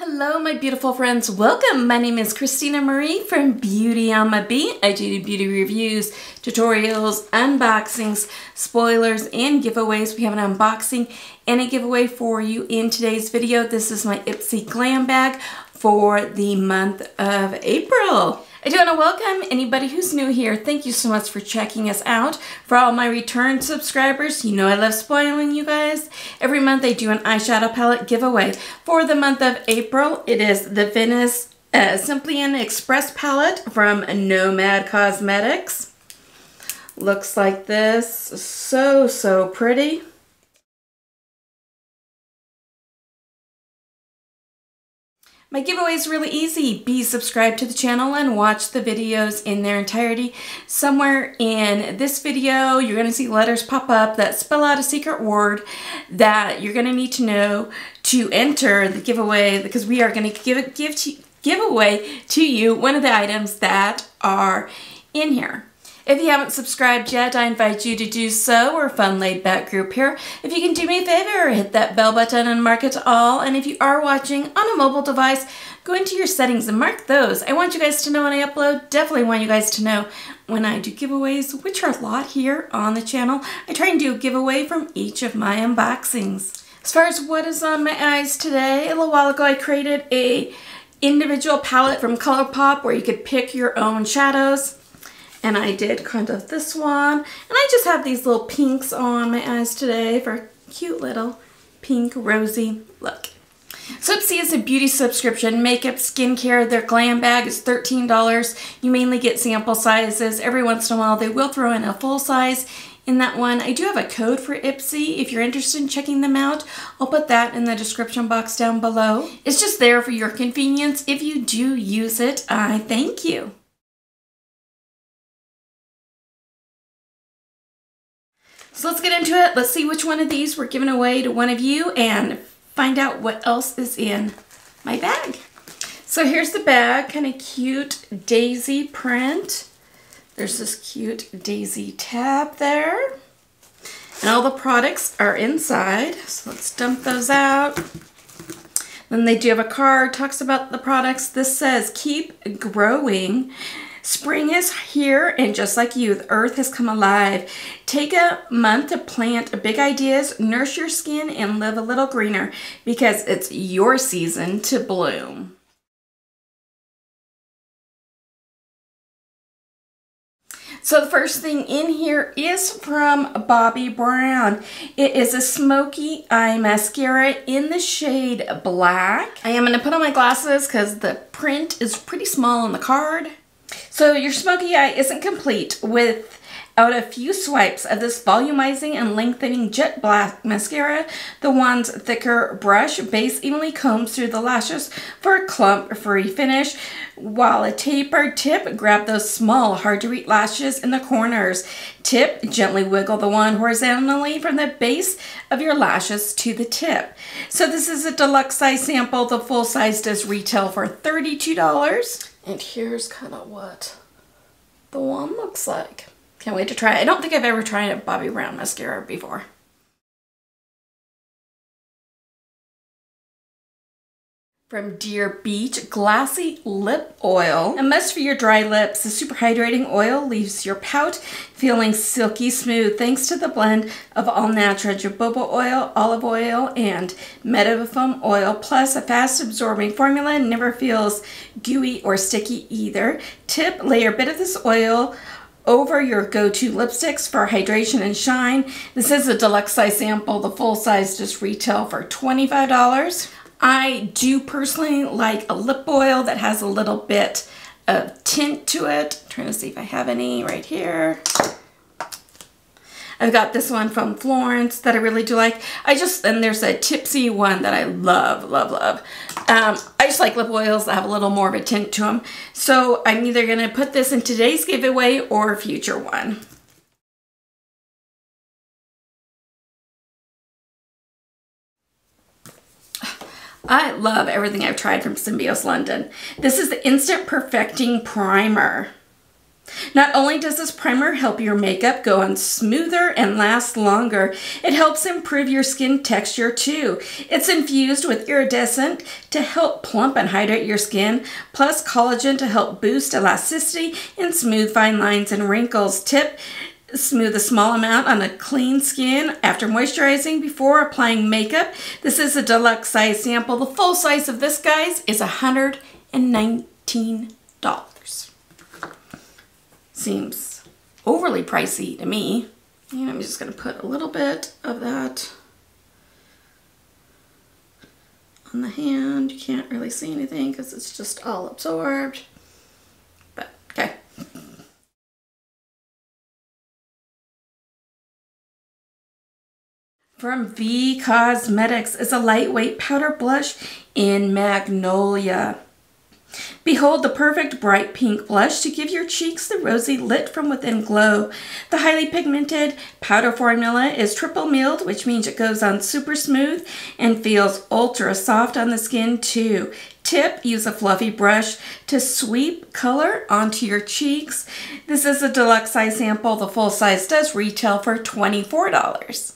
Hello my beautiful friends, welcome! My name is Christina Marie from BeautyAmaB. I do beauty reviews, tutorials, unboxings, spoilers, and giveaways. We have an unboxing and a giveaway for you in today's video. This is my Ipsy Glam Bag for the month of April. I do want to welcome anybody who's new here. Thank you so much for checking us out. For all my return subscribers, you know I love spoiling you guys. Every month I do an eyeshadow palette giveaway. For the month of April, it is the Venice Simply an Express palette from Nomad Cosmetics. Looks like this. So pretty. My giveaway is really easy. Be subscribed to the channel and watch the videos in their entirety. Somewhere in this video, you're going to see letters pop up that spell out a secret word that you're going to need to know to enter the giveaway, because we are going to give away to you one of the items that are in here. If you haven't subscribed yet, I invite you to do so. We're a fun, laid-back group here. If you can do me a favor, hit that bell button and mark it all. And if you are watching on a mobile device, go into your settings and mark those. I want you guys to know when I upload. Definitely want you guys to know when I do giveaways, which are a lot here on the channel. I try and do a giveaway from each of my unboxings. As far as what is on my eyes today, a little while ago I created an individual palette from ColourPop where you could pick your own shadows. And I did kind of this one. And I just have these little pinks on my eyes today for a cute little pink rosy look. So Ipsy is a beauty subscription, makeup, skincare. Their glam bag is $13. You mainly get sample sizes. Every once in a while they will throw in a full size in that one. I do have a code for Ipsy if you're interested in checking them out. I'll put that in the description box down below. It's just there for your convenience. If you do use it, I thank you. So let's get into it. Let's see which one of these we're giving away to one of you and find out what else is in my bag. So here's the bag, kind of cute daisy print. There's this cute daisy tab there. And all the products are inside. So let's dump those out. Then they do have a card, talks about the products. This says, keep growing. Spring is here, and just like you, the earth has come alive. Take a month to plant big ideas, nurse your skin, and live a little greener, because it's your season to bloom. So the first thing in here is from Bobbi Brown. It is a smoky eye mascara in the shade black. I am going to put on my glasses because the print is pretty small on the card. So your smoky eye isn't complete without a few swipes of this volumizing and lengthening jet black mascara. The wand's thicker brush base evenly combs through the lashes for a clump-free finish, while a tapered tip grabs those small, hard-to-reach lashes in the corners. Tip, gently wiggle the wand horizontally from the base of your lashes to the tip. So this is a deluxe size sample. The full size does retail for $32. And here's kind of what the wand looks like. Can't wait to try it. I don't think I've ever tried a Bobbi Brown mascara before. From Dear Beach, Glassy Lip Oil. A must for your dry lips. The super hydrating oil leaves your pout feeling silky smooth thanks to the blend of all-natural jojoba oil, olive oil, and meadowfoam oil, plus a fast-absorbing formula and never feels gooey or sticky either. Tip, layer a bit of this oil over your go-to lipsticks for hydration and shine. This is a deluxe size sample. The full size just retail for $25. I do personally like a lip oil that has a little bit of tint to it. I'm trying to see if I have any right here. I've got this one from Florence that I really do like. And there's a Tipsy one that I love. I just like lip oils that have a little more of a tint to them. So I'm either going to put this in today's giveaway or a future one. I love everything I've tried from Symbiosis London. This is the Instant Perfecting Primer. Not only does this primer help your makeup go on smoother and last longer, it helps improve your skin texture too. It's infused with iridescent to help plump and hydrate your skin, plus collagen to help boost elasticity and smooth fine lines and wrinkles. Tip: smooth a small amount on a clean skin after moisturizing before applying makeup. This is a deluxe size sample. The full size of this, guys, is $119. Seems overly pricey to me. And I'm just going to put a little bit of that on the hand. You can't really see anything because it's just all absorbed. But, okay. From V Cosmetics is a lightweight powder blush in Magnolia. Behold the perfect bright pink blush to give your cheeks the rosy lit from within glow. The highly pigmented powder formula is triple milled, which means it goes on super smooth and feels ultra soft on the skin too. Tip: use a fluffy brush to sweep color onto your cheeks. This is a deluxe size sample. The full size does retail for $24.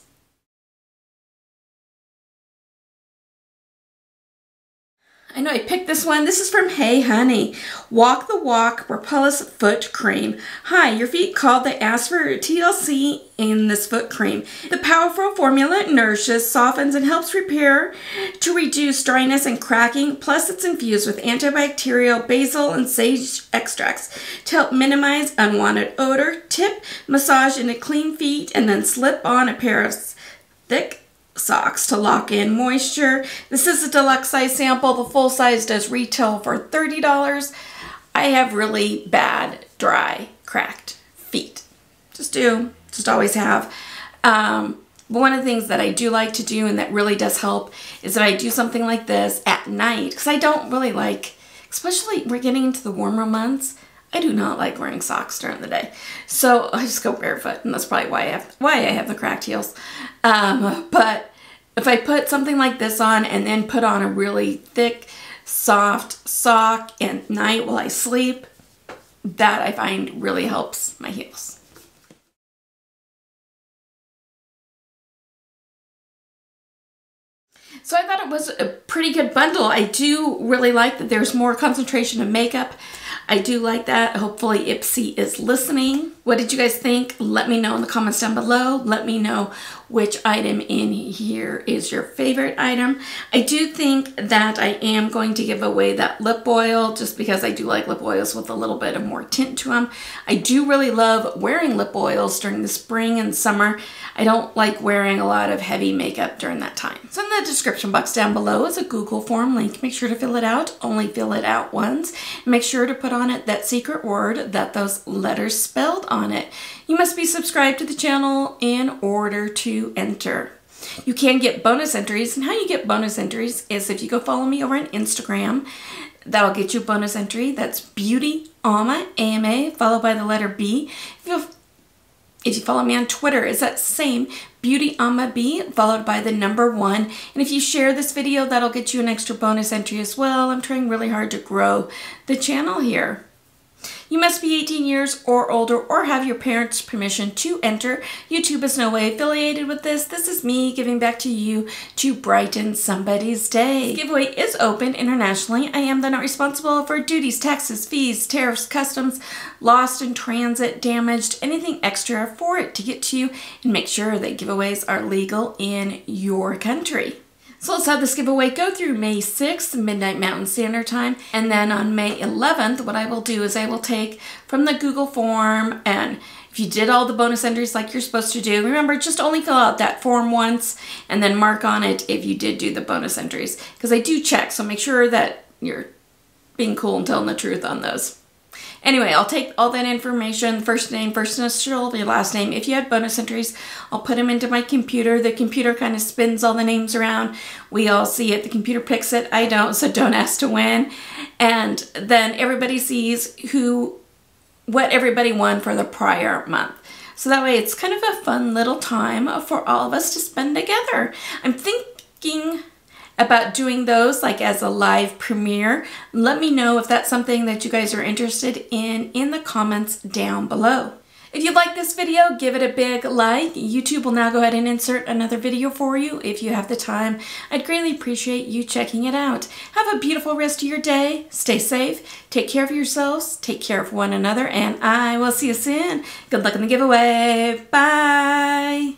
I know I picked this one. This is from Hey Honey. Walk the Walk Repellus Foot Cream. Hi, your feet called. They asked for TLC in this foot cream. The powerful formula nourishes, softens, and helps repair to reduce dryness and cracking. Plus, it's infused with antibacterial, basil, and sage extracts to help minimize unwanted odor. Tip: massage into clean feet and then slip on a pair of thick socks to lock in moisture. This is a deluxe size sample. The full size does retail for $30. I have really bad, dry, cracked feet. Just always have. But one of the things that I do like to do and that really does help is that I do something like this at night, because I don't really like, especially we're getting into the warmer months, I do not like wearing socks during the day. So I just go barefoot, and that's probably why I have the cracked heels. But if I put something like this on and then put on a really thick, soft sock at night while I sleep, that I find really helps my heels. So I thought it was a pretty good bundle. I do really like that there's more concentration of makeup. I do like that. Hopefully Ipsy is listening. What did you guys think? Let me know in the comments down below. Let me know which item in here is your favorite item. I do think that I am going to give away that lip oil just because I do like lip oils with a little bit of more tint to them. I do really love wearing lip oils during the spring and summer. I don't like wearing a lot of heavy makeup during that time. So in the description box down below is a Google form link. Make sure to fill it out. Only fill it out once. Make sure to put on it that secret word that those letters spelled on it. You must be subscribed to the channel in order to enter. You can get bonus entries, and how you get bonus entries is if you go follow me over on Instagram. That'll get you a bonus entry. That's BeautyAmaB, followed by the letter B. If you follow me on Twitter, it's that same BeautyAmaB, followed by the number 1. And if you share this video, that'll get you an extra bonus entry as well. I'm trying really hard to grow the channel here. You must be 18 years or older or have your parents' permission to enter. YouTube is no way affiliated with this. This is me giving back to you to brighten somebody's day. This giveaway is open internationally. I am not responsible for duties, taxes, fees, tariffs, customs, lost in transit, damaged, anything extra for it to get to you, and make sure that giveaways are legal in your country. So let's have this giveaway go through May 6th, midnight Mountain Standard Time. And then on May 11th, what I will do is I will take from the Google form, and if you did all the bonus entries like you're supposed to do, remember, just only fill out that form once and then mark on it if you did do the bonus entries, because I do check. So make sure that you're being cool and telling the truth on those. Anyway, I'll take all that information, first name, first initial, your last name. If you had bonus entries, I'll put them into my computer. The computer kind of spins all the names around. We all see it. The computer picks it. I don't, so don't ask to win. And then everybody sees what everybody won for the prior month. So that way it's kind of a fun little time for all of us to spend together. I'm thinking about doing those like as a live premiere. Let me know if that's something that you guys are interested in the comments down below. If you like this video, give it a big like. YouTube will now go ahead and insert another video for you if you have the time. I'd greatly appreciate you checking it out. Have a beautiful rest of your day. Stay safe. Take care of yourselves. Take care of one another. And I will see you soon. Good luck in the giveaway. Bye.